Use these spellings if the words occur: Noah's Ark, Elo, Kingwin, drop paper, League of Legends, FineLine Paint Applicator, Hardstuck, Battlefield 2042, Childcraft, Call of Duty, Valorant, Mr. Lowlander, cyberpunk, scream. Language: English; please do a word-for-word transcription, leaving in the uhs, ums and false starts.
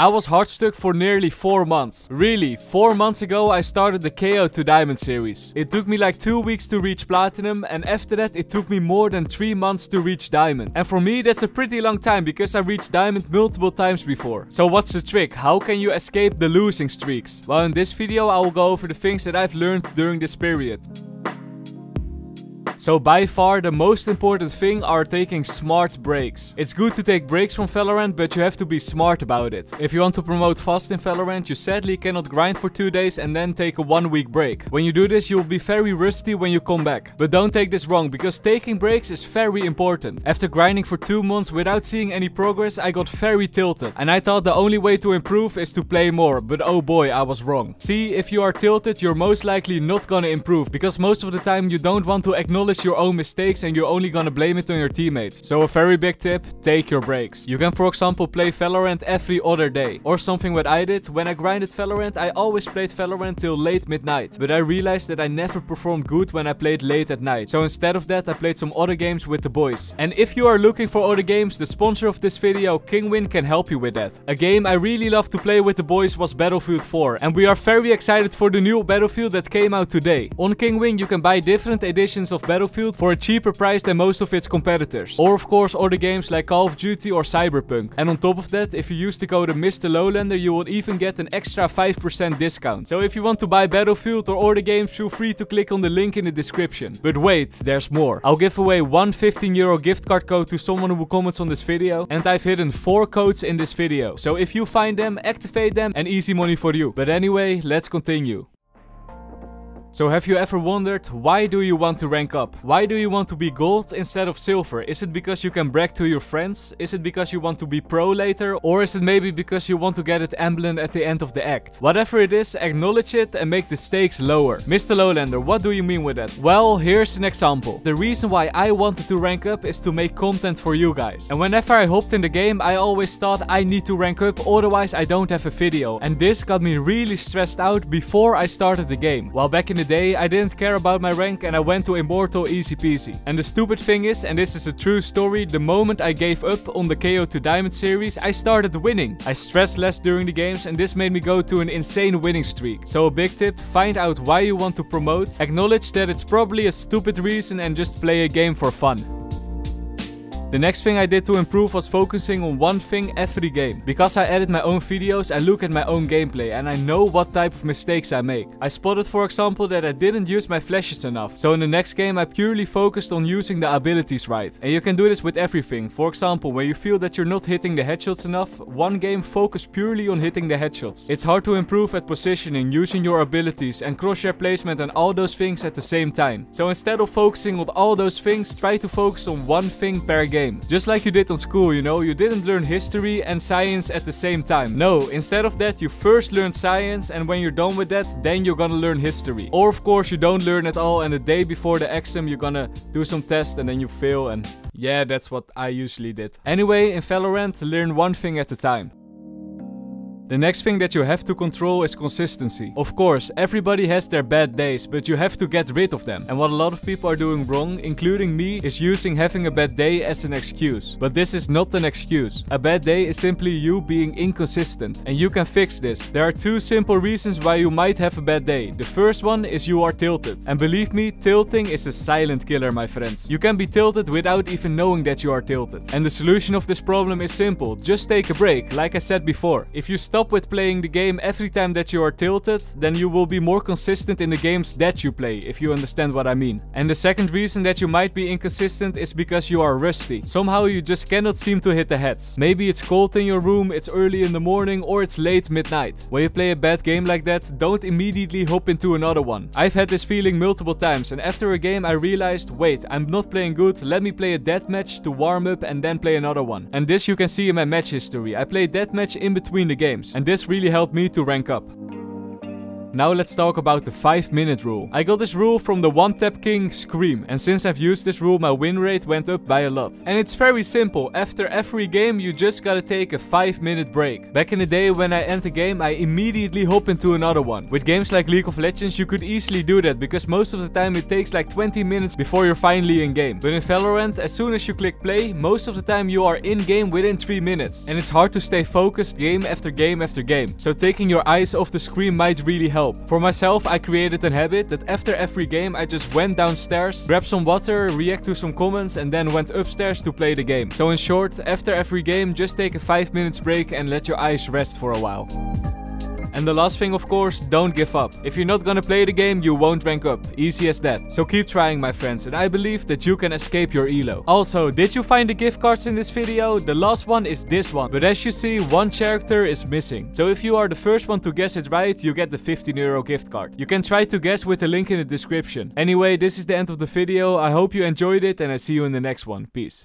I was hard stuck for nearly four months. Really, four months ago I started the K O to Diamond series. It took me like two weeks to reach Platinum, and after that it took me more than three months to reach Diamond. And for me that's a pretty long time because I reached Diamond multiple times before. So what's the trick? How can you escape the losing streaks? Well, in this video I will go over the things that I've learned during this period. So by far the most important thing are taking smart breaks. It's good to take breaks from Valorant, but you have to be smart about it. If you want to promote fast in Valorant, you sadly cannot grind for two days and then take a one week break. When you do this, you'll be very rusty when you come back. But don't take this wrong, because taking breaks is very important. After grinding for two months without seeing any progress, I got very tilted. And I thought the only way to improve is to play more, but oh boy, I was wrong. See, if you are tilted, you're most likely not gonna improve, because most of the time you don't want to acknowledge your own mistakes and you're only gonna blame it on your teammates. So a very big tip, take your breaks. You can for example play Valorant every other day. Or something what I did, when I grinded Valorant I always played Valorant till late midnight. But I realized that I never performed good when I played late at night. So instead of that I played some other games with the boys. And if you are looking for other games, the sponsor of this video, Kingwin, can help you with that. A game I really loved to play with the boys was Battlefield four. And we are very excited for the new Battlefield that came out today. On Kingwin you can buy different editions of Battlefield Battlefield for a cheaper price than most of its competitors. Or of course other games like Call of Duty or Cyberpunk. And on top of that, if you use the code Mister Lowlander, you will even get an extra five percent discount. So if you want to buy Battlefield or other games, feel free to click on the link in the description. But wait, there's more. I'll give away one fifteen euro gift card code to someone who comments on this video. And I've hidden four codes in this video. So if you find them, activate them and easy money for you. But anyway, let's continue. So have you ever wondered, why do you want to rank up? Why do you want to be gold instead of silver? Is it because you can brag to your friends? Is it because you want to be pro later? Or is it maybe because you want to get it emblem at the end of the act? Whatever it is, acknowledge it and make the stakes lower. Mister Lowlander, what do you mean with that? Well, here's an example. The reason why I wanted to rank up is to make content for you guys. And whenever I hopped in the game, I always thought I need to rank up, otherwise I don't have a video. And this got me really stressed out before I started the game. While back in the day I didn't care about my rank and I went to Immortal easy peasy. And the stupid thing is, and this is a true story, the moment I gave up on the K O to Diamond series I started winning. I stressed less during the games and this made me go to an insane winning streak. So a big tip, find out why you want to promote, acknowledge that it's probably a stupid reason and just play a game for fun. The next thing I did to improve was focusing on one thing every game. Because I edit my own videos, I look at my own gameplay and I know what type of mistakes I make. I spotted for example that I didn't use my flashes enough. So in the next game I purely focused on using the abilities right. And you can do this with everything. For example, when you feel that you're not hitting the headshots enough, one game focus purely on hitting the headshots. It's hard to improve at positioning, using your abilities and crosshair placement and all those things at the same time. So instead of focusing on all those things, try to focus on one thing per game. Game. Just like you did on school, you know, you didn't learn history and science at the same time. No, instead of that you first learn science and when you're done with that, then you're gonna learn history. Or of course you don't learn at all and the day before the exam you're gonna do some tests and then you fail, and yeah, that's what I usually did. Anyway, in Valorant, learn one thing at a time. The next thing that you have to control is consistency. Of course, everybody has their bad days, but you have to get rid of them. And what a lot of people are doing wrong, including me, is using having a bad day as an excuse. But this is not an excuse. A bad day is simply you being inconsistent. And you can fix this. There are two simple reasons why you might have a bad day. The first one is you are tilted. And believe me, tilting is a silent killer, my friends. You can be tilted without even knowing that you are tilted. And the solution of this problem is simple. Just take a break, like I said before. If you stop Stop with playing the game every time that you are tilted, then you will be more consistent in the games that you play, if you understand what I mean. And the second reason that you might be inconsistent is because you are rusty. Somehow you just cannot seem to hit the heads. Maybe it's cold in your room, it's early in the morning, or it's late midnight. When you play a bad game like that, don't immediately hop into another one. I've had this feeling multiple times, and after a game I realized, wait, I'm not playing good, let me play a deathmatch to warm up and then play another one. And this you can see in my match history. I play deathmatch in between the games. And this really helped me to rank up. Now let's talk about the five minute rule. I got this rule from the one tap king Scream, and since I've used this rule my win rate went up by a lot. And it's very simple, after every game you just gotta take a five minute break. Back in the day when I end the game I immediately hop into another one. With games like League of Legends you could easily do that because most of the time it takes like twenty minutes before you're finally in game. But in Valorant, as soon as you click play, most of the time you are in game within three minutes. And it's hard to stay focused game after game after game. So taking your eyes off the screen might really help. For myself, I created an habit that after every game I just went downstairs, grabbed some water, react to some comments and then went upstairs to play the game. So in short, after every game just take a five minutes break and let your eyes rest for a while. And the last thing of course, don't give up. If you're not gonna play the game, you won't rank up. Easy as that. So keep trying my friends, and I believe that you can escape your elo. Also, did you find the gift cards in this video? The last one is this one. But as you see, one character is missing. So if you are the first one to guess it right, you get the fifteen euro gift card. You can try to guess with the link in the description. Anyway, this is the end of the video. I hope you enjoyed it and I see you in the next one. Peace.